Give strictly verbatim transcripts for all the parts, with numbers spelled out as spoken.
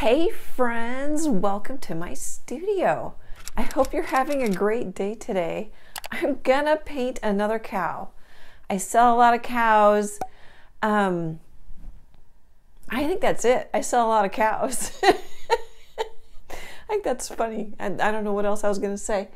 Hey friends, welcome to my studio. I hope you're having a great day today. I'm gonna paint another cow. I sell a lot of cows. Um, I think that's it. I sell a lot of cows. I think that's funny. I, I don't know what else I was gonna say.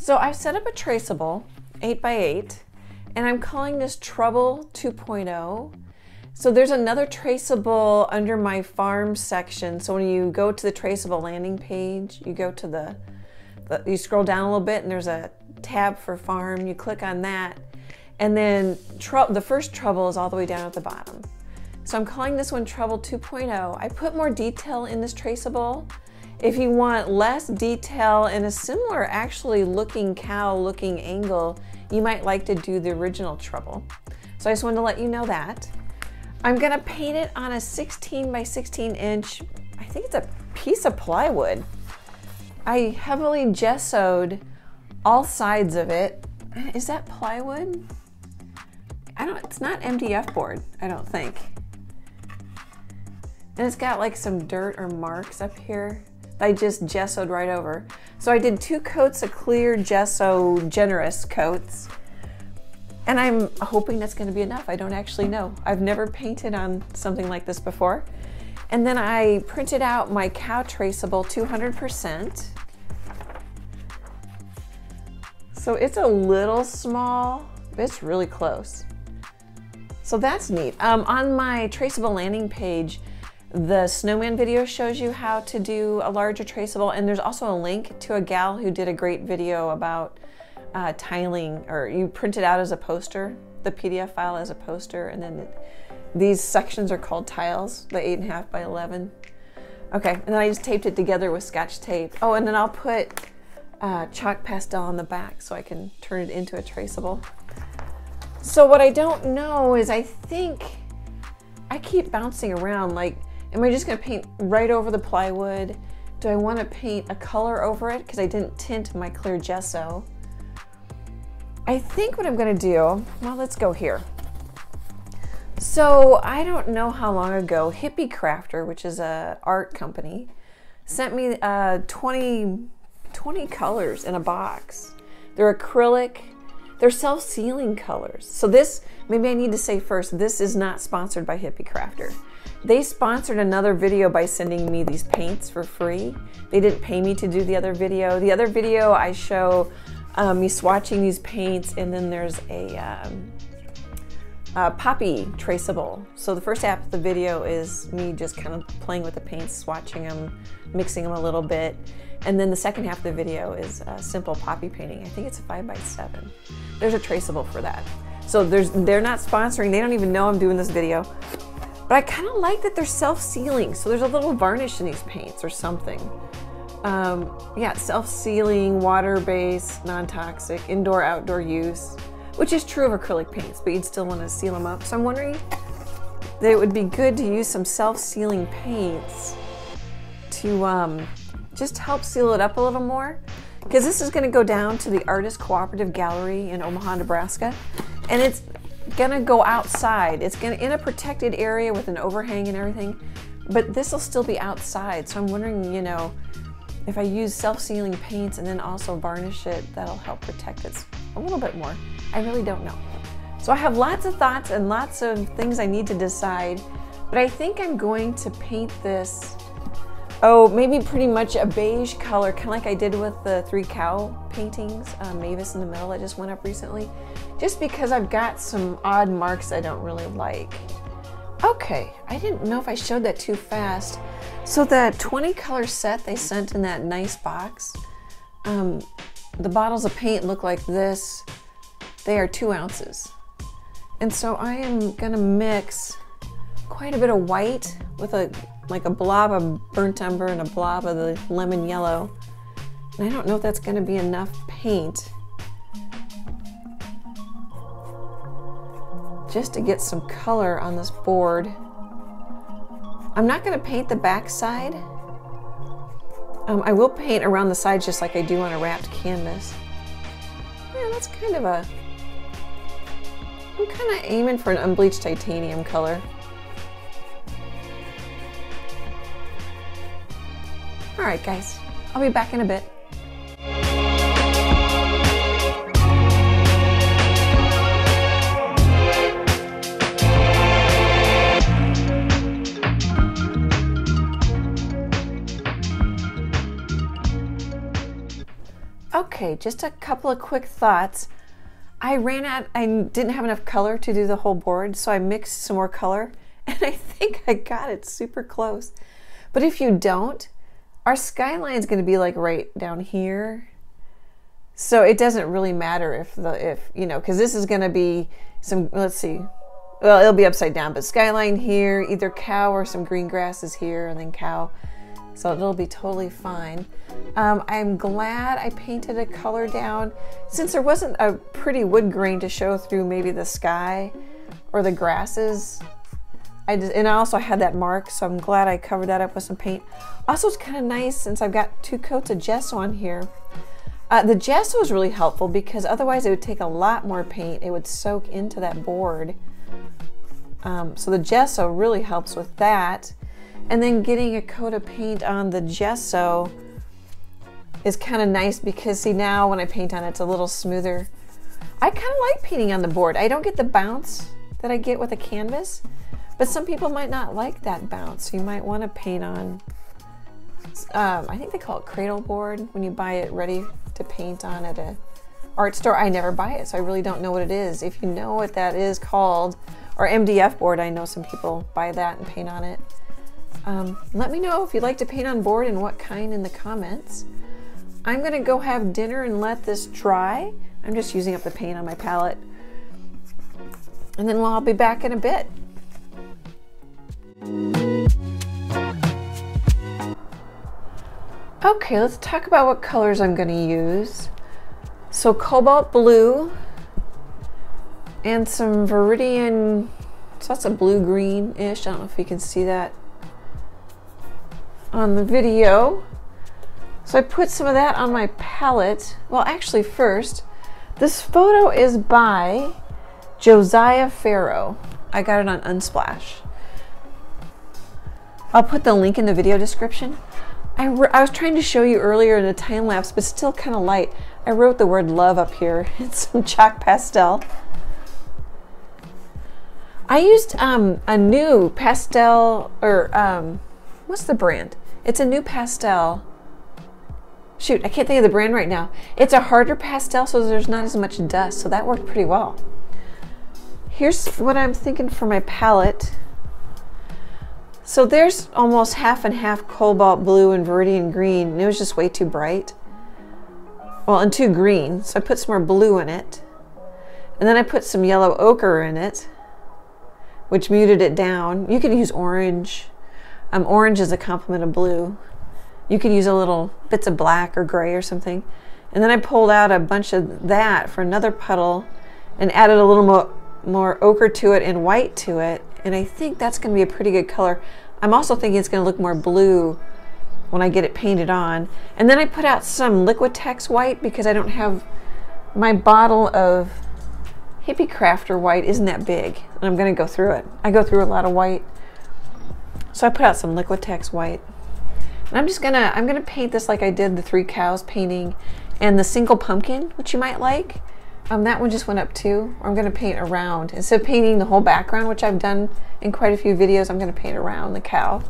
So I've set up a traceable eight by eight, and I'm calling this Trouble two point oh. So there's another traceable under my farm section. So when you go to the traceable landing page, you go to the, the, you scroll down a little bit and there's a tab for farm. You click on that, and then the first trouble is all the way down at the bottom. So I'm calling this one Trouble two point oh. I put more detail in this traceable. If you want less detail and a similar actually looking cow looking angle, you might like to do the original Trouble. So I just wanted to let you know that. I'm gonna paint it on a sixteen by sixteen inch, I think it's a piece of plywood. I heavily gessoed all sides of it. Is that plywood? I don't, it's not M D F board, I don't think. And it's got like some dirt or marks up here. I just gessoed right over. So I did two coats of clear gesso, generous coats. And I'm hoping that's gonna be enough. I don't actually know. I've never painted on something like this before. And then I printed out my cow traceable two hundred percent. So it's a little small, but it's really close. So that's neat. Um, on my traceable landing page, the snowman video shows you how to do a larger traceable, and there's also a link to a gal who did a great video about uh, tiling, or you print it out as a poster, the P D F file as a poster, and then it, these sections are called tiles, the eight and a half by eleven. Okay, and then I just taped it together with scotch tape. Oh, and then I'll put uh, chalk pastel on the back so I can turn it into a traceable. So what I don't know is I think I keep bouncing around, like, am I just gonna paint right over the plywood? Do I wanna paint a color over it? Because I didn't tint my clear gesso. I think what I'm gonna do, well, let's go here. So I don't know how long ago, Hippie Crafter, which is a art company, sent me uh, twenty, twenty colors in a box. They're acrylic, they're self-sealing colors. So this, maybe I need to say first, this is not sponsored by Hippie Crafter. They sponsored another video by sending me these paints for free. They didn't pay me to do the other video. The other video I show um, me swatching these paints, and then there's a, um, a poppy traceable. So the first half of the video is me just kind of playing with the paints, swatching them, mixing them a little bit. And then the second half of the video is a simple poppy painting. I think it's a five by seven. There's a traceable for that. So there's, they're not sponsoring. They don't even know I'm doing this video. But I kind of like that they're self-sealing. So there's a little varnish in these paints or something. Um, yeah, self-sealing, water-based, non-toxic, indoor, outdoor use, which is true of acrylic paints, but you'd still want to seal them up. So I'm wondering that it would be good to use some self-sealing paints to um, just help seal it up a little more. Because this is going to go down to the Artist Cooperative Gallery in Omaha, Nebraska. And it's gonna go outside. It's gonna in a protected area with an overhang and everything, but this will still be outside. So I'm wondering, you know, if I use self-sealing paints and then also varnish it, that'll help protect it a little bit more. I really don't know. So I have lots of thoughts and lots of things I need to decide, but I think I'm going to paint this, oh, maybe pretty much a beige color, kind of like I did with the three cow paintings, uh, Mavis in the Middle that just went up recently, just because I've got some odd marks I don't really like. Okay, I didn't know if I showed that too fast. So that twenty color set they sent in that nice box, um, the bottles of paint look like this. They are two ounces. And so I am gonna mix quite a bit of white with a like a blob of burnt umber and a blob of the lemon yellow. And I don't know if that's gonna be enough paint just to get some color on this board. I'm not going to paint the back side. Um, I will paint around the sides just like I do on a wrapped canvas. Yeah, that's kind of a... I'm kind of aiming for an unbleached titanium color. All right, guys, I'll be back in a bit. Okay, just a couple of quick thoughts. I ran out, I didn't have enough color to do the whole board, so I mixed some more color, and I think I got it super close. But if you don't, our skyline's gonna be like right down here. So it doesn't really matter if the, if, you know, cause this is gonna be some, let's see. Well, it'll be upside down, but skyline here, either cow or some green grass is here and then cow. So it'll be totally fine. Um, I'm glad I painted a color down. Since there wasn't a pretty wood grain to show through maybe the sky or the grasses, I just, and I also had that mark, so I'm glad I covered that up with some paint. Also, it's kind of nice since I've got two coats of gesso on here. Uh, the gesso is really helpful because otherwise it would take a lot more paint. It would soak into that board. Um, so the gesso really helps with that. And then getting a coat of paint on the gesso is kind of nice because see now when I paint on it, it's a little smoother. I kind of like painting on the board. I don't get the bounce that I get with a canvas, but some people might not like that bounce. You might want to paint on, um, I think they call it cradle board when you buy it ready to paint on at an art store. I never buy it, so I really don't know what it is. If you know what that is called, or M D F board, I know some people buy that and paint on it. Um, let me know if you'd like to paint on board and what kind in the comments. I'm gonna go have dinner and let this dry. I'm just using up the paint on my palette. And then I'll be back in a bit. Okay, let's talk about what colors I'm gonna use. So cobalt blue and some viridian, so that's a blue-green-ish. I don't know if you can see that on the video. So I put some of that on my palette. Well, actually first, this photo is by Josiah Farrow. I got it on Unsplash. I'll put the link in the video description. I, I was trying to show you earlier in a time lapse, but still kind of light. I wrote the word love up here in some chalk pastel. I used um, a new pastel, or um, what's the brand? It's a new pastel. Shoot, I can't think of the brand right now. It's a harder pastel, so there's not as much dust, so that worked pretty well. Here's what I'm thinking for my palette. So there's almost half and half cobalt blue and viridian green, and it was just way too bright. Well, and too green, so I put some more blue in it. And then I put some yellow ochre in it, which muted it down. You can use orange. Um, orange is a complement of blue. You could use a little bits of black or gray or something. And then I pulled out a bunch of that for another puddle and added a little mo more ochre to it and white to it. And I think that's gonna be a pretty good color. I'm also thinking it's gonna look more blue when I get it painted on. And then I put out some Liquitex white because I don't have, my bottle of Hippie Crafter white isn't that big. And I'm gonna go through it. I go through a lot of white. So I put out some Liquitex white. And I'm just gonna, I'm gonna paint this like I did the three cows painting and the single pumpkin, which you might like. Um, that one just went up too. I'm gonna paint around. Instead of painting the whole background, which I've done in quite a few videos, I'm gonna paint around the cow.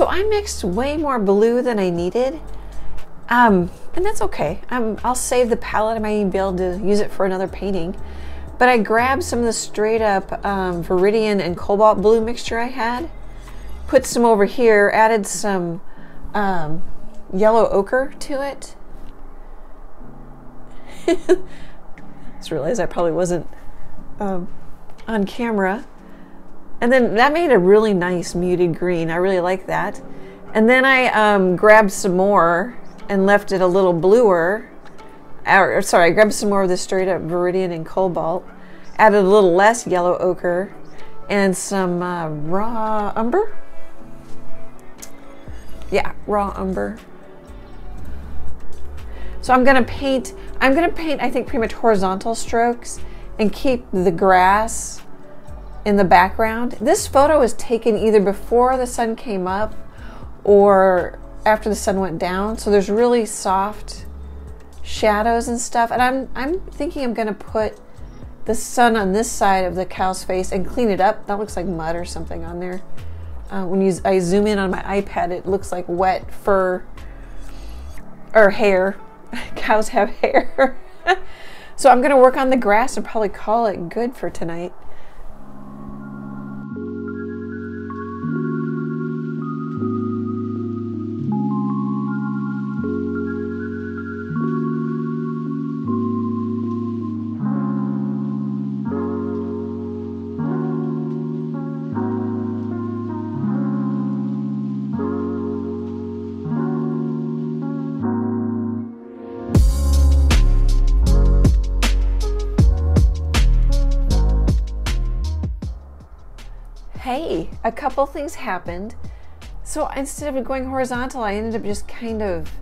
So I mixed way more blue than I needed, um, and that's okay. I'm, I'll save the palette. I might even be able to use it for another painting. But I grabbed some of the straight up um, Viridian and Cobalt Blue mixture I had, put some over here, added some um, yellow ochre to it. I just realized I probably wasn't um, on camera. And then that made a really nice muted green. I really like that. And then I um, grabbed some more and left it a little bluer. Or, sorry, I grabbed some more of the straight up Viridian and Cobalt, added a little less yellow ochre and some uh, raw umber. Yeah, raw umber. So I'm gonna paint, I'm gonna paint, I think, pretty much horizontal strokes and keep the grass in the background. This photo was taken either before the sun came up or after the sun went down, so there's really soft shadows and stuff. And I'm, I'm thinking I'm gonna put the sun on this side of the cow's face and clean it up. That looks like mud or something on there. Uh, when you, I zoom in on my iPad, it looks like wet fur or hair. Cows have hair. So I'm gonna work on the grass and probably call it good for tonight. Hey, a couple things happened. So instead of going horizontal, I ended up just kind of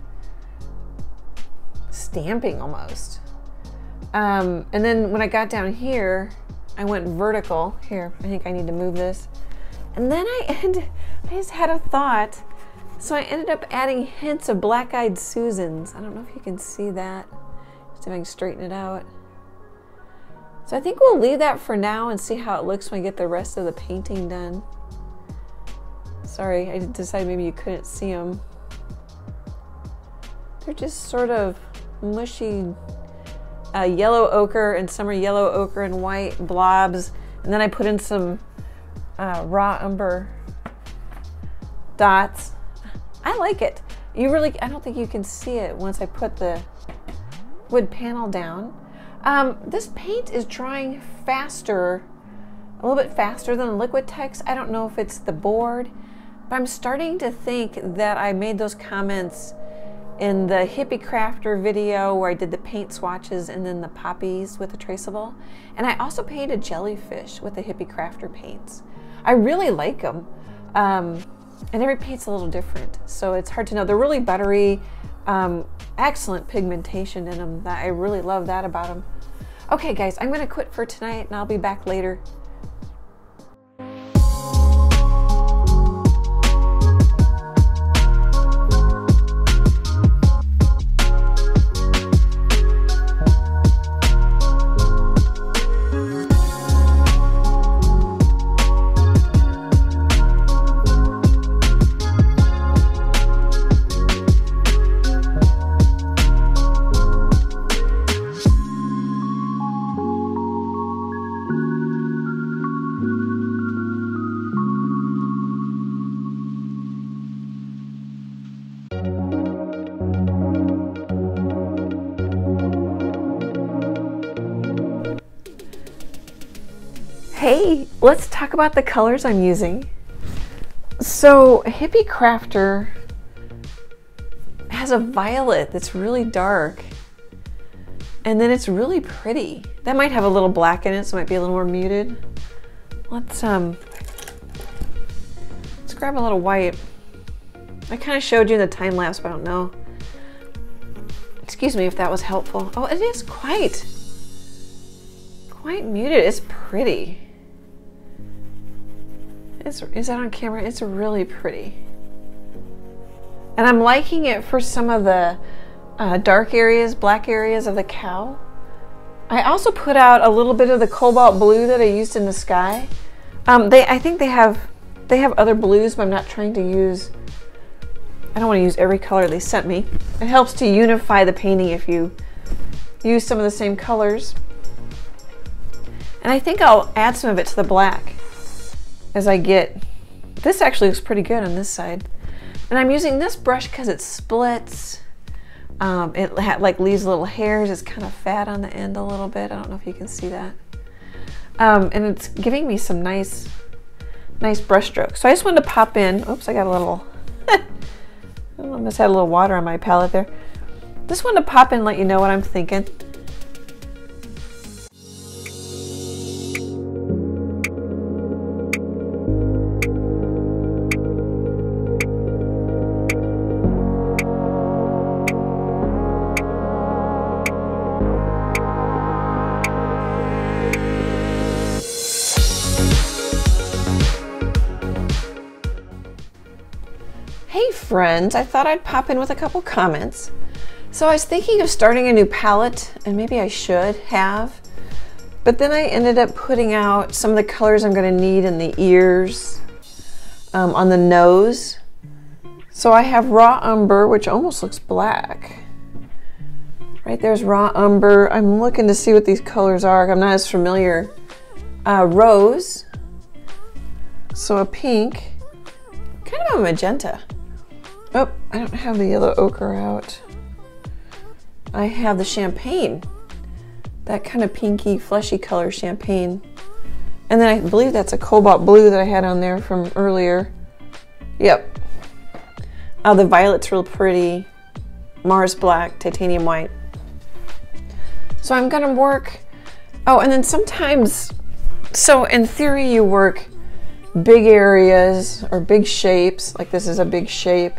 stamping almost. Um, and then when I got down here, I went vertical. Here, I think I need to move this. And then I ended, I just had a thought. So I ended up adding hints of black-eyed Susans. I don't know if you can see that. Just if I can straighten it out. So I think we'll leave that for now and see how it looks when I get the rest of the painting done. Sorry, I decided maybe you couldn't see them. They're just sort of mushy uh, yellow ochre, and some are yellow ochre and white blobs. And then I put in some uh, raw umber dots. I like it. You really, I don't think you can see it once I put the wood panel down. Um, this paint is drying faster, a little bit faster than Liquitex. I don't know if it's the board, but I'm starting to think that I made those comments in the Hippie Crafter video where I did the paint swatches and then the poppies with the traceable. And I also painted jellyfish with the Hippie Crafter paints. I really like them. Um, and every paint's a little different, so it's hard to know. They're really buttery. Um, excellent pigmentation in them. I really love that about them. Okay guys, I'm gonna quit for tonight and I'll be back later. Hey, let's talk about the colors I'm using. So Hippie Crafter has a violet that's really dark, and then it's really pretty. That might have a little black in it, so it might be a little more muted. Let's um, let's grab a little white. I kind of showed you the time lapse, but I don't know. Excuse me if that was helpful. Oh, it is quite, quite muted. It's pretty. Is, is that on camera? It's really pretty. And I'm liking it for some of the uh, dark areas, black areas of the cow. I also put out a little bit of the cobalt blue that I used in the sky. Um, they, I think they have, they have other blues, but I'm not trying to use I don't want to use every color they sent me. It helps to unify the painting if you use some of the same colors. And I think I'll add some of it to the black as I get. This actually looks pretty good on this side. And I'm using this brush because it splits. Um, it ha like leaves little hairs. It's kind of fat on the end a little bit. I don't know if you can see that. Um, and it's giving me some nice, nice brush strokes. So I just wanted to pop in. Oops, I got a little, I almost had a little water on my palette there. Just wanted to pop in and let you know what I'm thinking. Friends, I thought I'd pop in with a couple comments. So I was thinking of starting a new palette, and maybe I should have, but then I ended up putting out some of the colors I'm going to need in the ears, um, on the nose. So I have raw umber, which almost looks black. Right there's raw umber. I'm looking to see what these colors are. I'm not as familiar. Uh, rose, so a pink, kind of a magenta. Oh, I don't have the yellow ochre out. I have the champagne, that kind of pinky, fleshy color champagne. And then I believe that's a cobalt blue that I had on there from earlier. Yep. Oh, the violet's real pretty. Mars black, titanium white. So I'm gonna work, oh, and then sometimes, so in theory you work big areas or big shapes, like this is a big shape,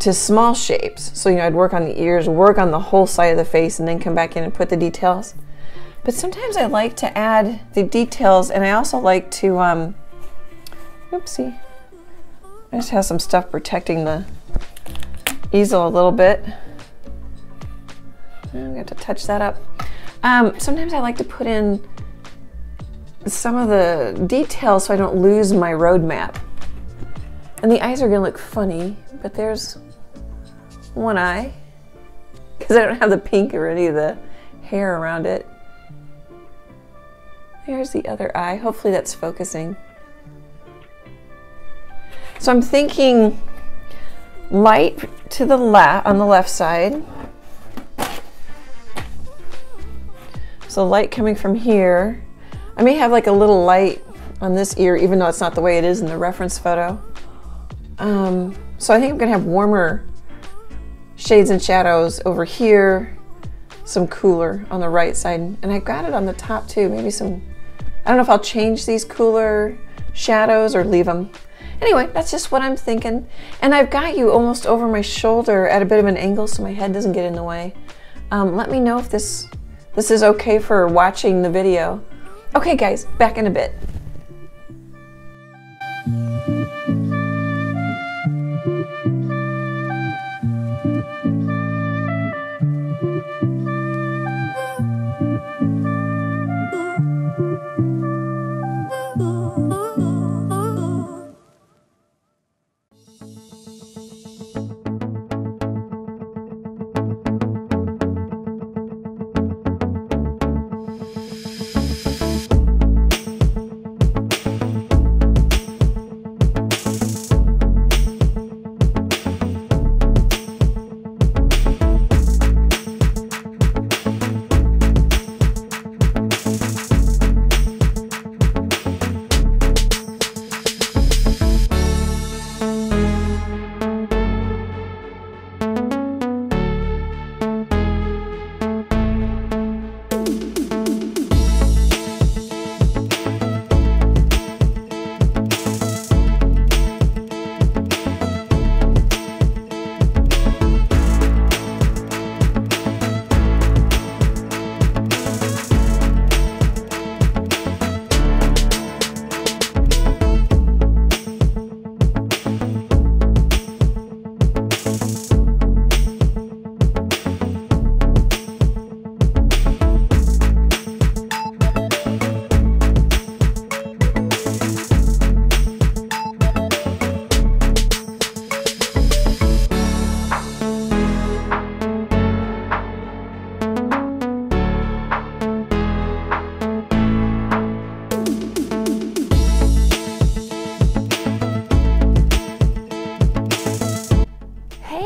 to small shapes. So, you know, I'd work on the ears, work on the whole side of the face, and then come back in and put the details. But sometimes I like to add the details, and I also like to, um, oopsie, I just have some stuff protecting the easel a little bit. I'm gonna have to touch that up. Um, sometimes I like to put in some of the details so I don't lose my roadmap. And the eyes are gonna look funny, but there's one eye, because I don't have the pink or any of the hair around it. There's the other eye. Hopefully that's focusing. So I'm thinking light to the left, on the left side. So light coming from here. I may have like a little light on this ear, even though it's not the way it is in the reference photo. Um, so I think I'm gonna have warmer shades and shadows over here, some cooler on the right side, and I've got it on the top too, maybe some, I don't know if I'll change these cooler shadows or leave them. Anyway, that's just what I'm thinking. And I've got you almost over my shoulder at a bit of an angle so my head doesn't get in the way. Um, let me know if this, this is okay for watching the video. Okay guys, back in a bit.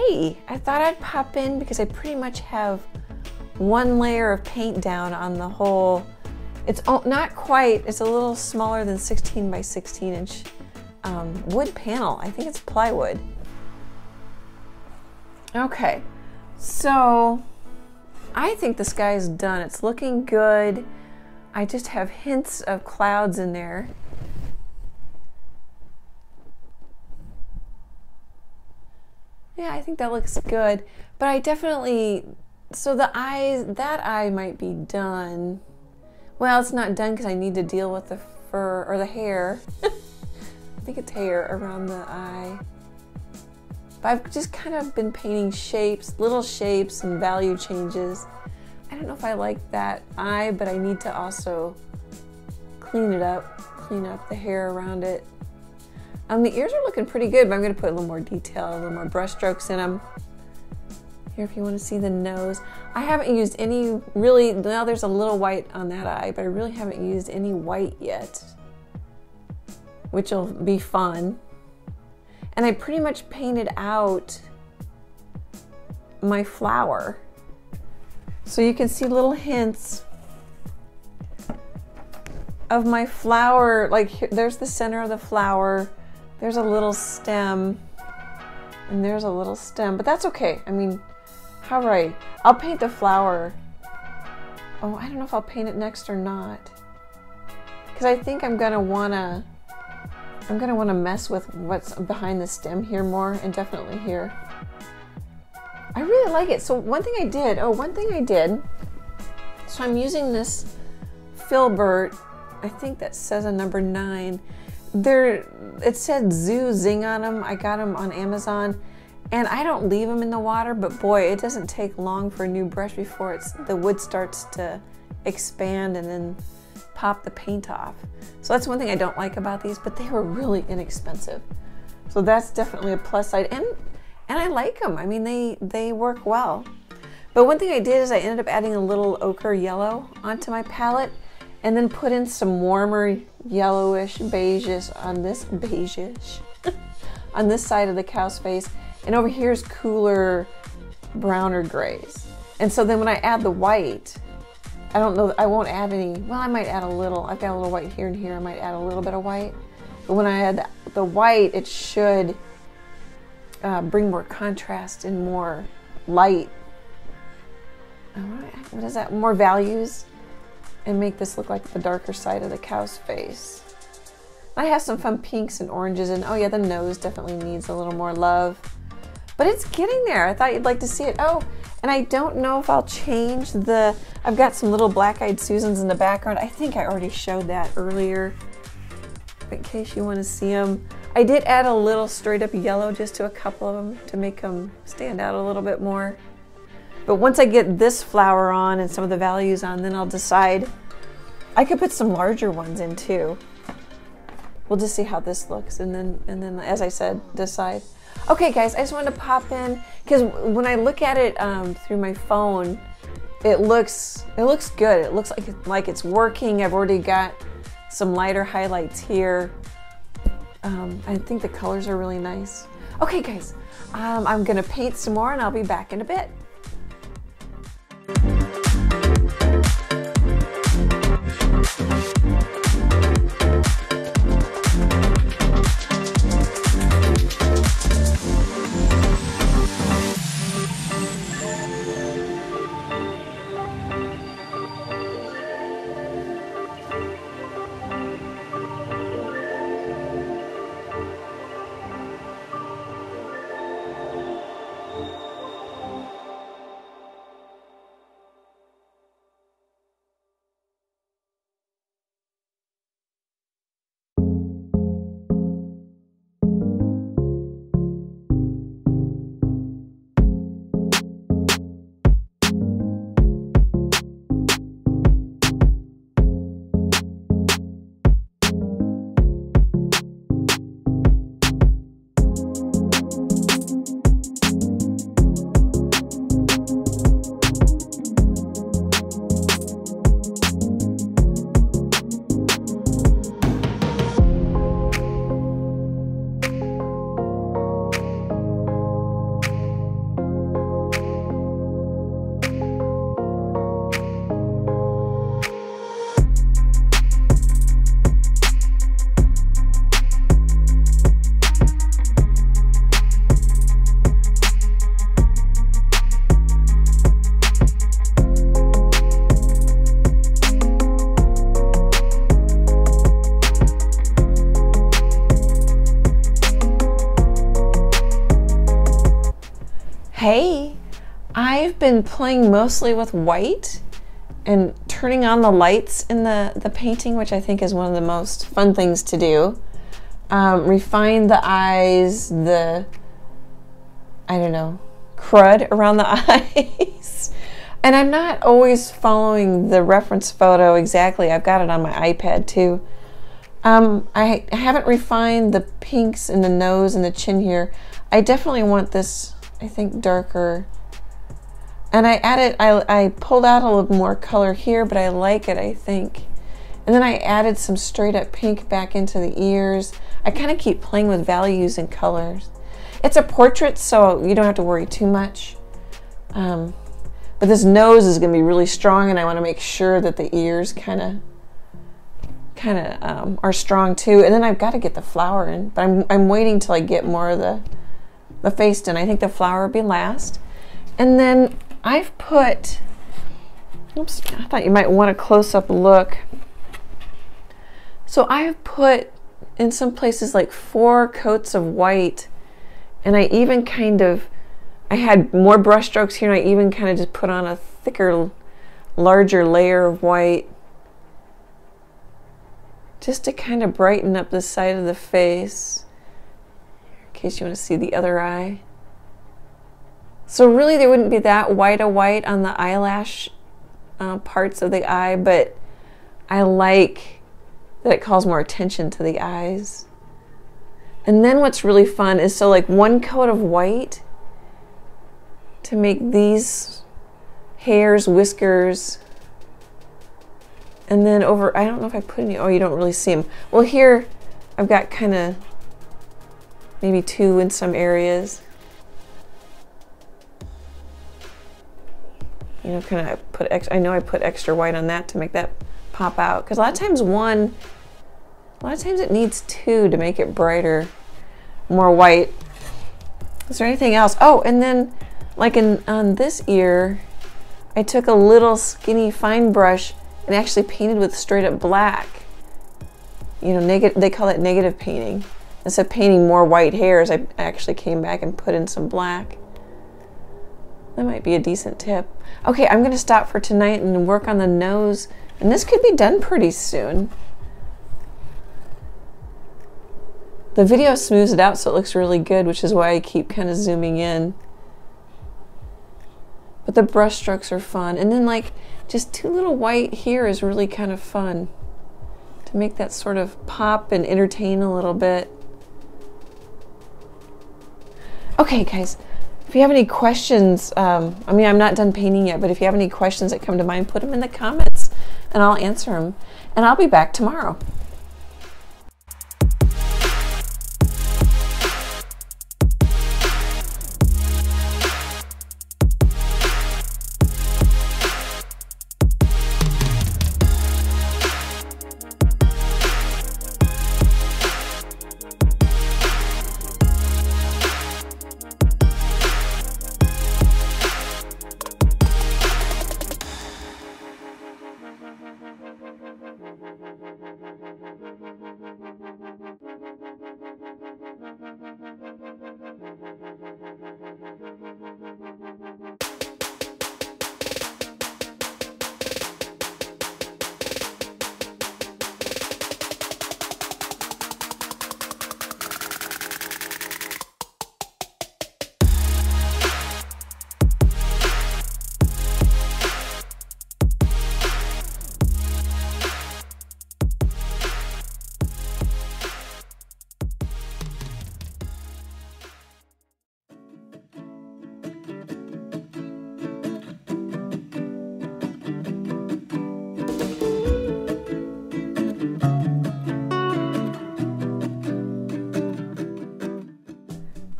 Hey, I thought I'd pop in because I pretty much have one layer of paint down on the whole. It's not quite, it's a little smaller than sixteen by sixteen inch um, wood panel. I think it's plywood. Okay, so I think the sky's done. It's looking good. I just have hints of clouds in there. Yeah, I think that looks good, but I definitely, so the eyes, that eye might be done. Well, it's not done because I need to deal with the fur, or the hair. I think it's hair around the eye. But I've just kind of been painting shapes, little shapes and value changes. I don't know if I like that eye, but I need to also clean it up, clean up the hair around it. Um, the ears are looking pretty good, but I'm going to put a little more detail, a little more brush strokes in them. Here, if you want to see the nose. I haven't used any really, now there's a little white on that eye, but I really haven't used any white yet, which will be fun. And I pretty much painted out my flower. So you can see little hints of my flower, like here, there's the center of the flower. There's a little stem, and there's a little stem, but that's okay. I mean, all right, I'll paint the flower. Oh, I don't know if I'll paint it next or not, because I think I'm gonna wanna, I'm gonna wanna mess with what's behind the stem here more, and definitely here. I really like it. So one thing I did, oh, one thing I did, so I'm using this filbert, I think that says a number nine. There, it said Zoo Zing on them. I got them on Amazon, and I don't leave them in the water, but boy, it doesn't take long for a new brush before it's, the wood starts to expand and then pop the paint off. So that's one thing I don't like about these, but they were really inexpensive. So that's definitely a plus side, and and I like them. I mean, they, they work well. But one thing I did is I ended up adding a little ochre yellow onto my palette, and then put in some warmer yellowish beiges on this beigish on this side of the cow's face, and over here is cooler browner grays. And so then when I add the white, I don't know, I won't add any, well, I might add a little, I've got a little white here and here, I might add a little bit of white, but when I add the white, it should uh, bring more contrast and more light. What is that? More values, and make this look like the darker side of the cow's face. I have some fun pinks and oranges, and oh yeah, the nose definitely needs a little more love, but it's getting there. I thought you'd like to see it. Oh, and I don't know if I'll change the, I've got some little black-eyed Susans in the background. I think I already showed that earlier, but in case you want to see them. I did add a little straight up yellow just to a couple of them to make them stand out a little bit more. But once I get this flower on and some of the values on, then I'll decide. I could put some larger ones in too. We'll just see how this looks, and then, and then as I said, decide. Okay guys, I just wanted to pop in, because when I look at it um, through my phone, it looks, it looks good. It looks like, like it's working. I've already got some lighter highlights here. Um, I think the colors are really nice. Okay guys, um, I'm gonna paint some more and I'll be back in a bit. Hey, I've been playing mostly with white and turning on the lights in the, the painting, which I think is one of the most fun things to do. Um, refine the eyes, the, I don't know, crud around the eyes. And I'm not always following the reference photo exactly. I've got it on my iPad too. Um, I haven't refined the pinks and the nose and the chin here. I definitely want this, I think, darker. And I added, I, I pulled out a little more color here, but I like it, I think. And then I added some straight up pink back into the ears. I kind of keep playing with values and colors. It's a portrait, so you don't have to worry too much. Um, but this nose is going to be really strong, and I want to make sure that the ears kind of kind of um, are strong too. And then I've got to get the flower in, but I'm, I'm waiting till I get more of the, the face done. I think the flower will be last. And then I've put, oops, I thought you might want a close-up look. So I've put in some places like four coats of white, and I even kind of, I had more brush strokes here, and I even kind of just put on a thicker, larger layer of white just to kind of brighten up the side of the face in case you want to see the other eye. So really there wouldn't be that white a white on the eyelash uh, parts of the eye, but I like that it calls more attention to the eyes. And then what's really fun is, so like one coat of white to make these hairs, whiskers, and then over, I don't know if I put any, oh, you don't really see them. Well, here I've got kind of maybe two in some areas. You know, kind of put extra, I know I put extra white on that to make that pop out. Because a lot of times one, a lot of times it needs two to make it brighter, more white. Is there anything else? Oh, and then like in on this ear, I took a little skinny fine brush and actually painted with straight up black. You know, negative, they call that negative painting. Instead of painting more white hairs, I actually came back and put in some black. That might be a decent tip. Okay, I'm gonna stop for tonight and work on the nose. And this could be done pretty soon. The video smooths it out so it looks really good, which is why I keep kind of zooming in. But the brush strokes are fun. And then like just two little white here is really kind of fun to make that sort of pop and entertain a little bit. Okay, guys, if you have any questions, um, I mean, I'm not done painting yet, but if you have any questions that come to mind, put them in the comments and I'll answer them. And I'll be back tomorrow.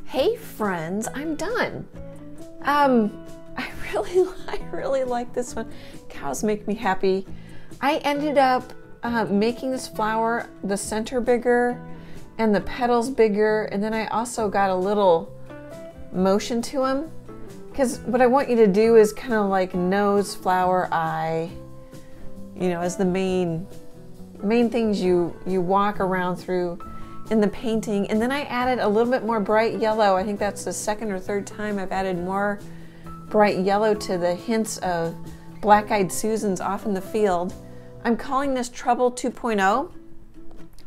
Hey friends, I'm done. Um, I really, I really like this one. Cows make me happy. I ended up uh, making this flower, the center bigger and the petals bigger. And then I also got a little motion to them. Because what I want you to do is kind of like nose, flower, eye, you know, as the main, main things you, you walk around through. in the painting. And then I added a little bit more bright yellow. I think that's the second or third time I've added more bright yellow to the hints of black-eyed Susans off in the field. I'm calling this Trouble two point oh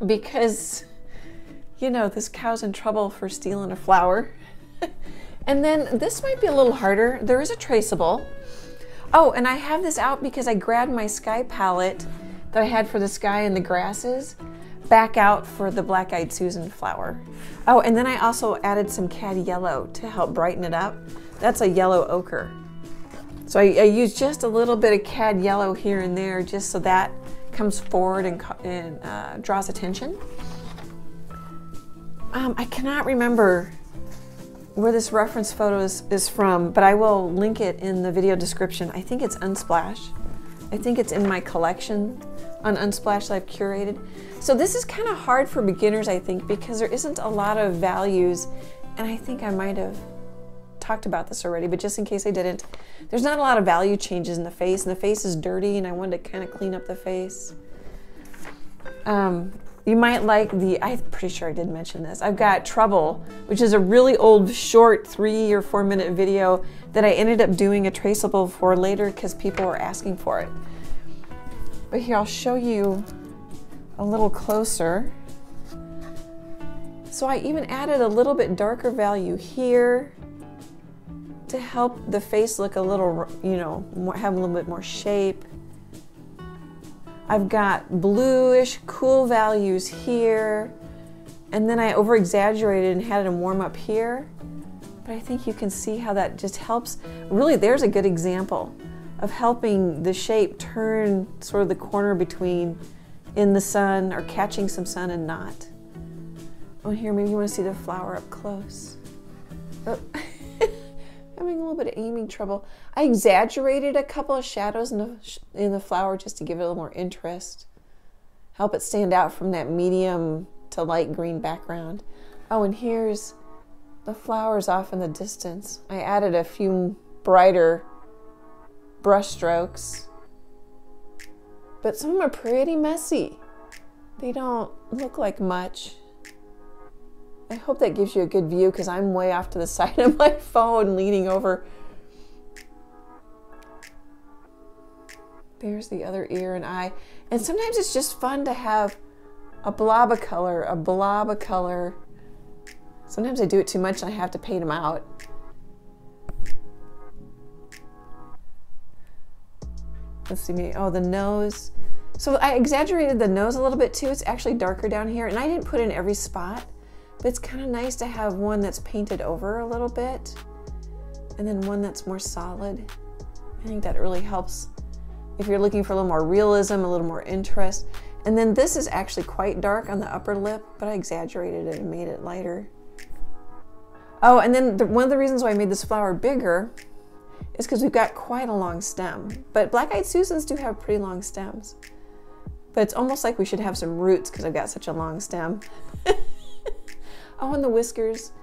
because, you know, this cow's in trouble for stealing a flower. And then this might be a little harder. There is a traceable. Oh, and I have this out because I grabbed my sky palette that I had for the sky and the grasses back out for the black-eyed Susan flower. Oh, and then I also added some cad yellow to help brighten it up. That's a yellow ochre. So I, I used just a little bit of cad yellow here and there just so that comes forward and, and uh, draws attention. Um, I cannot remember where this reference photo is, is from, but I will link it in the video description. I think it's Unsplash. I think it's in my collection on Unsplash that I've curated. So this is kind of hard for beginners, I think, because there isn't a lot of values, and I think I might have talked about this already, but just in case I didn't, there's not a lot of value changes in the face, and the face is dirty, and I wanted to kind of clean up the face. Um, You might like the, I'm pretty sure I did mention this, I've got Trouble, which is a really old short three or four minute video that I ended up doing a traceable for later because people were asking for it. But here, I'll show you a little closer. So I even added a little bit darker value here to help the face look a little, you know, have a little bit more shape. I've got bluish, cool values here, and then I over-exaggerated and had it warm up here. But I think you can see how that just helps. Really, there's a good example of helping the shape turn sort of the corner between in the sun or catching some sun and not. Oh, here, maybe you want to see the flower up close. Oh. Having a little bit of aiming trouble. I exaggerated a couple of shadows in the, sh in the flower just to give it a little more interest. Help it stand out from that medium to light green background. Oh, and here's the flowers off in the distance. I added a few brighter brush strokes, but some of them are pretty messy. They don't look like much. I hope that gives you a good view because I'm way off to the side of my phone leaning over. There's the other ear and eye. And sometimes it's just fun to have a blob of color, a blob of color. Sometimes I do it too much and I have to paint them out. Let's see me, oh, the nose. So I exaggerated the nose a little bit too. It's actually darker down here and I didn't put in every spot. But it's kind of nice to have one that's painted over a little bit and then one that's more solid. I think that really helps if you're looking for a little more realism, a little more interest. And then this is actually quite dark on the upper lip, but I exaggerated it and made it lighter. Oh, and then the, one of the reasons why I made this flower bigger is because we've got quite a long stem. But black-eyed Susans do have pretty long stems. But it's almost like we should have some roots because I've got such a long stem. Oh, and the whiskers.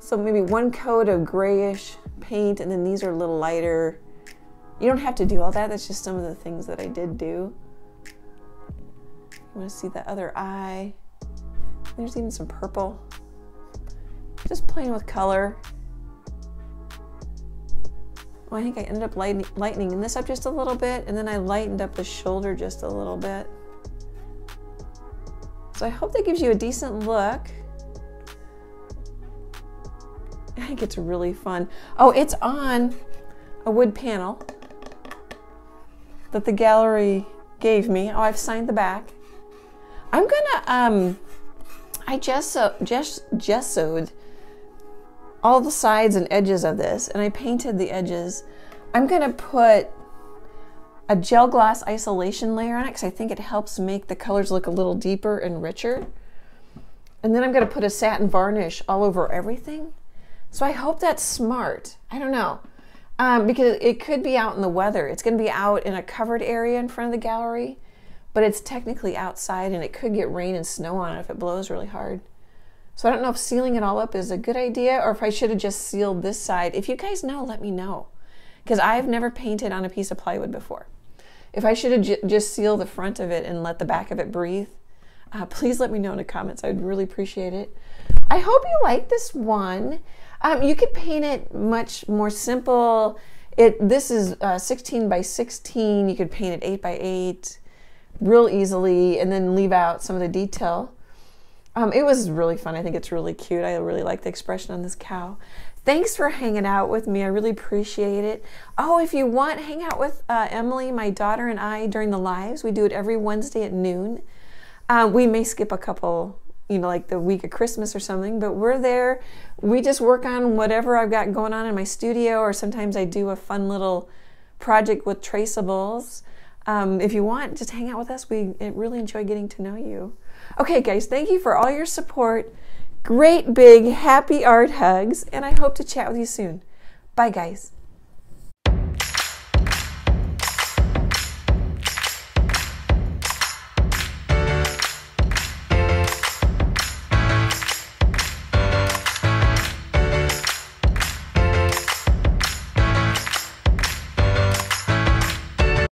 So maybe one coat of grayish paint, and then these are a little lighter. You don't have to do all that. That's just some of the things that I did do. You want to see the other eye. There's even some purple. Just playing with color. Well, I think I ended up lighten lightening this up just a little bit, and then I lightened up the shoulder just a little bit. So I hope that gives you a decent look. I think it's really fun. Oh, it's on a wood panel that the gallery gave me. Oh, I've signed the back. I'm gonna, um, I gesso, gess, gessoed all the sides and edges of this, and I painted the edges. I'm gonna put a gel gloss isolation layer on it because I think it helps make the colors look a little deeper and richer. And then I'm gonna put a satin varnish all over everything. So I hope that's smart. I don't know, um, because it could be out in the weather. It's gonna be out in a covered area in front of the gallery, but it's technically outside and it could get rain and snow on it if it blows really hard. So I don't know if sealing it all up is a good idea or if I should have just sealed this side. If you guys know, let me know, because I've never painted on a piece of plywood before. If I should have just sealed the front of it and let the back of it breathe, Uh, please let me know in the comments. I'd really appreciate it. I hope you like this one. Um, you could paint it much more simple. It, this is uh, sixteen by sixteen. You could paint it eight by eight real easily and then leave out some of the detail. Um, it was really fun. I think it's really cute. I really like the expression on this cow. Thanks for hanging out with me. I really appreciate it. Oh, if you want, hang out with uh, Emily, my daughter, and I during the lives. We do it every Wednesday at noon. Uh, we may skip a couple, you know, like the week of Christmas or something, but we're there. We just work on whatever I've got going on in my studio, or sometimes I do a fun little project with traceables. Um, if you want, just hang out with us. We really enjoy getting to know you. Okay, guys, thank you for all your support. Great big happy art hugs, and I hope to chat with you soon. Bye, guys.